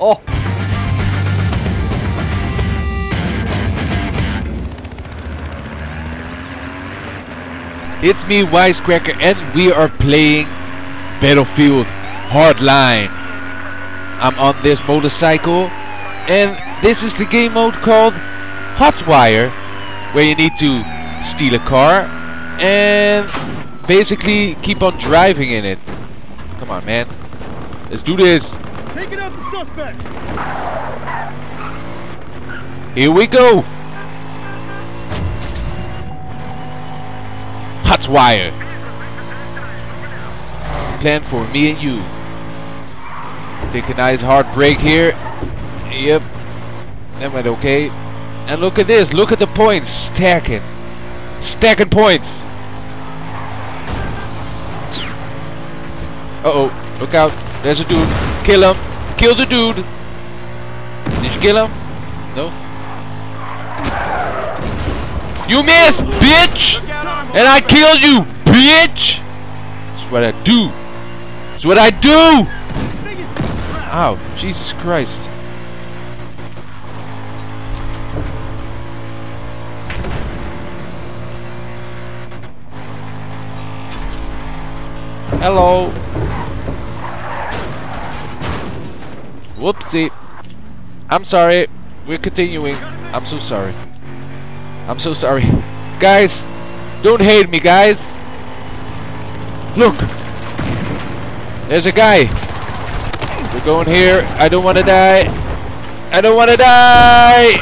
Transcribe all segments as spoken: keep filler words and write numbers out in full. Oh! It's me, Wisecracker, and we are playing Battlefield Hardline. I'm on this motorcycle, and this is the game mode called Hotwire, where you need to steal a car and basically keep on driving in it. Come on, man. Let's do this. Taking out the suspects. Here we go. Hotwire. Plan for me and you. Take a nice hard break here. Yep. That went okay. And look at this. Look at the points. Stacking. Stacking points. Uh-oh. Look out. There's a dude. Kill him. Kill the dude. Did you kill him? No. You missed, bitch! And I killed you, bitch! That's what I do. That's what I do! Ow. Jesus Christ. Hello. Whoopsie. I'm sorry. We're continuing. I'm so sorry. I'm so sorry. Guys, don't hate me, guys. Look. There's a guy. We're going here. I don't want to die. I don't want to die.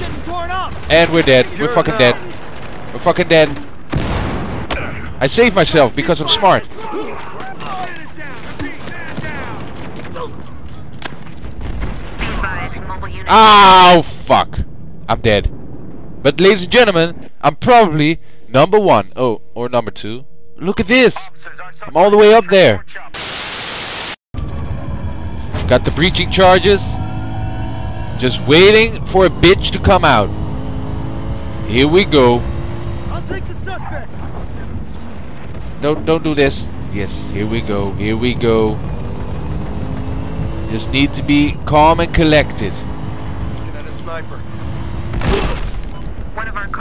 Getting torn up. And we're dead. We're fucking dead. We're fucking dead. I saved myself because I'm smart. Ow, fuck. I'm dead. But ladies and gentlemen, I'm probably number one. Oh, or number two. Look at this. I'm all the way up there. Got the breaching charges. Just waiting for a bitch to come out. Here we go. I'll take the suspects. Don't don't do this. Yes, here we go. Here we go. Just need to be calm and collected.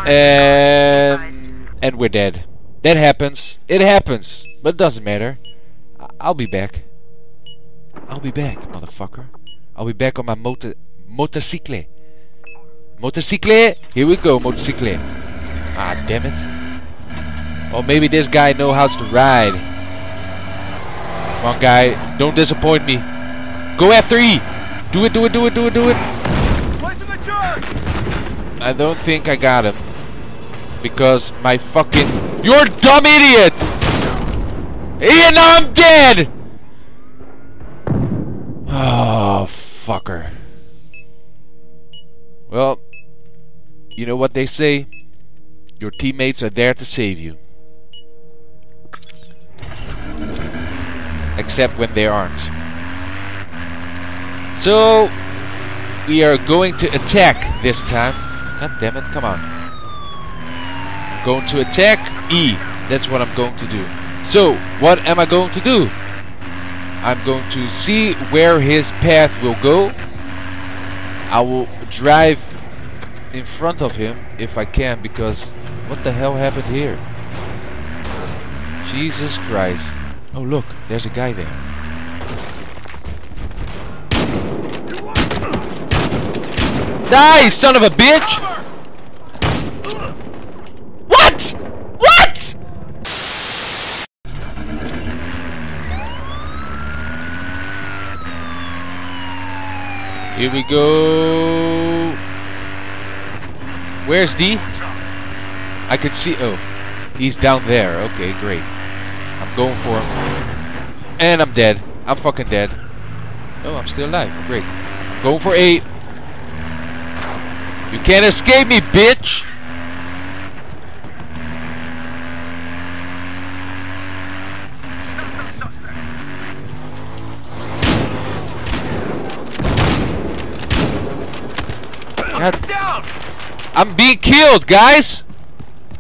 And, and we're dead. That happens. It happens. But it doesn't matter. I'll be back. I'll be back, motherfucker. I'll be back on my motor motorcycle. Motorcycle. Here we go, motorcycle. Ah, damn it. Or maybe this guy knows how to ride. Come on, guy. Don't disappoint me. Go after E. Do it, do it, do it, do it, do it. I don't think I got him because my fucking you're a dumb idiot. Ian, I'm dead. Oh, fucker. Well, you know what they say. Your teammates are there to save you, except when they aren't. So we are going to attack this time. God damn it, come on. I'm going to attack E. That's what I'm going to do. So, what am I going to do? I'm going to see where his path will go. I will drive in front of him if I can, because what the hell happened here? Jesus Christ. Oh, look, there's a guy there. Die, son of a bitch! What? What? Here we go. Where's D? I could see. Oh, he's down there. Okay, great. I'm going for him. And I'm dead. I'm fucking dead. Oh, I'm still alive. Great. Going for A. You can't escape me, bitch! God. I'm being killed, guys!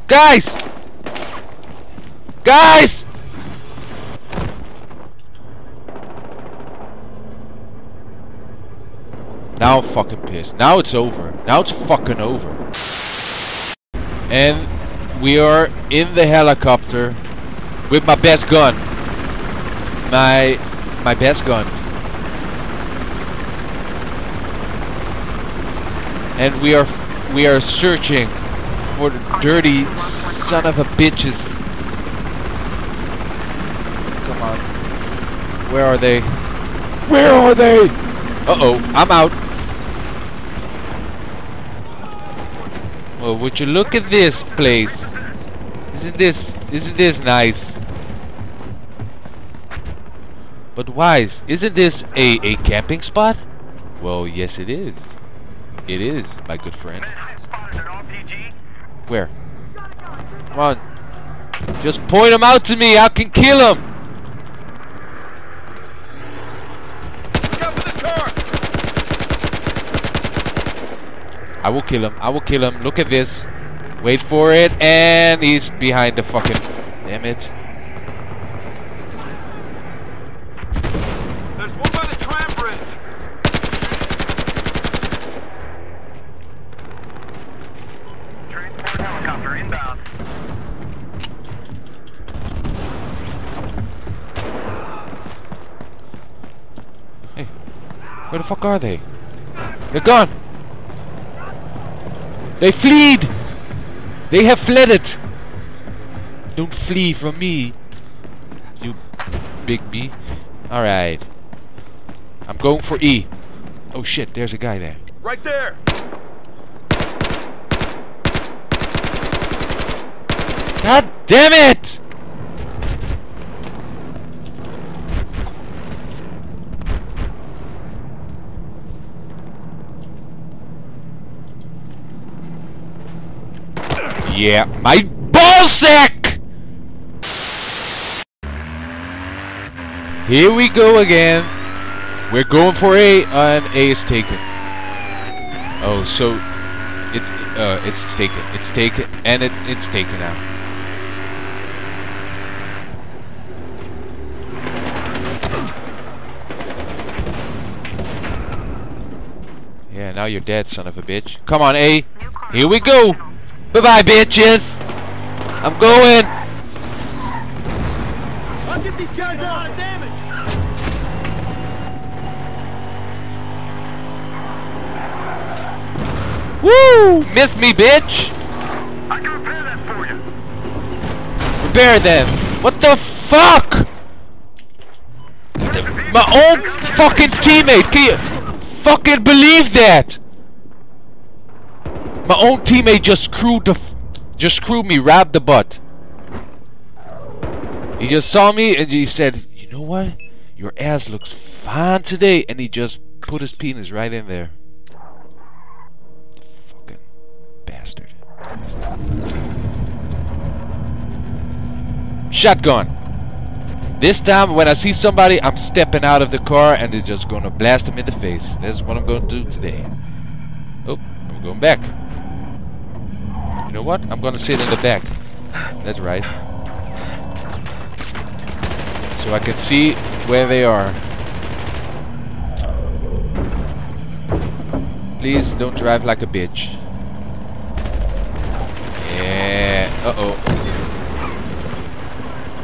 Guys! Guys! Now I'm fucking pissed. Now it's over. Now it's fucking over. And we are in the helicopter with my best gun. My my best gun. And we are we are searching for the dirty son of a bitches. Come on. Where are they? Where are they? Uh-oh, I'm out. Well, would you look at this place? Isn't this isn't this nice? But wise, isn't this a, a camping spot? Well, yes it is. It is, my good friend. Where? Come on. Just point them out to me, I can kill them! I will kill him. I will kill him. Look at this. Wait for it. And he's behind the fucking... Damn it. There's one by the tram bridge. Transport helicopter inbound. Hey. Where the fuck are they? They're gone. They fleed! They have fled it! Don't flee from me, you big B. Alright. I'm going for E. Oh shit, there's a guy there. Right there! God damn it! Yeah, my ballsack! Here we go again. We're going for A, and A is taken. Oh, so it's uh, it's taken, it's taken, and it it's taken out. Yeah, now you're dead, son of a bitch. Come on, A. Here we go. Bye-bye, bitches! I'm going! I'll get these guys out of damage! Woo! Miss me, bitch! I can repair that for you! Repair them! What the fuck?! The, my own fucking teammate! Can you fucking believe that?! My own teammate just screwed the, f just screwed me, robbed the butt. He just saw me and he said, "You know what? Your ass looks fine today," and he just put his penis right in there. Fucking bastard. Shotgun. This time, when I see somebody, I'm stepping out of the car and they're just gonna blast them in the face. That's what I'm gonna do today. Oh, I'm going back. You know what? I'm gonna sit in the back. That's right. So I can see where they are. Please don't drive like a bitch. Yeah. Uh-oh.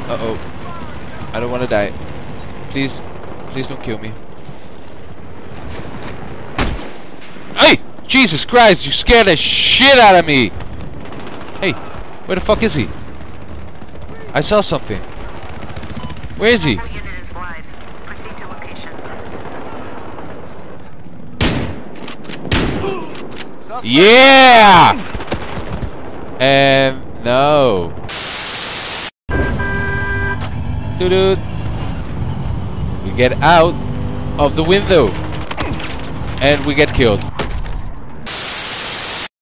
Uh-oh. I don't wanna die. Please. Please don't kill me. Hey! Jesus Christ, you scared the shit out of me! Hey, where the fuck is he? I saw something. Where is he? Yeah! And no. Doo-doo. We get out of the window. And we get killed.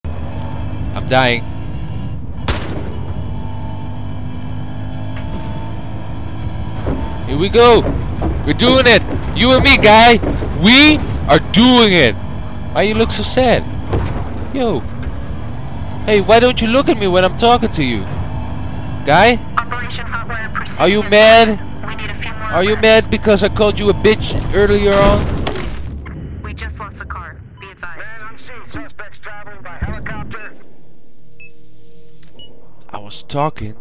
I'm dying. Here we go. We're doing it. You and me, guy. We are doing it. Why you look so sad? Yo. Hey, why don't you look at me when I'm talking to you? Guy? Operation Hotwire proceeds. Are you mad? We need a few more Are you mad because I called you a bitch earlier on? We just lost a car. Be advised. Man, I'm seeing suspects traveling by helicopter. I was talking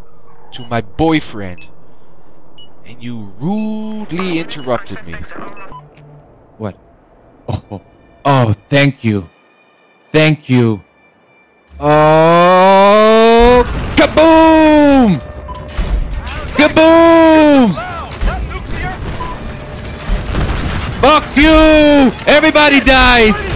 to my boyfriend, and you rudely interrupted me. What? Oh, oh, thank you. Thank you. Oh, kaboom! Kaboom! Fuck you! Everybody dies!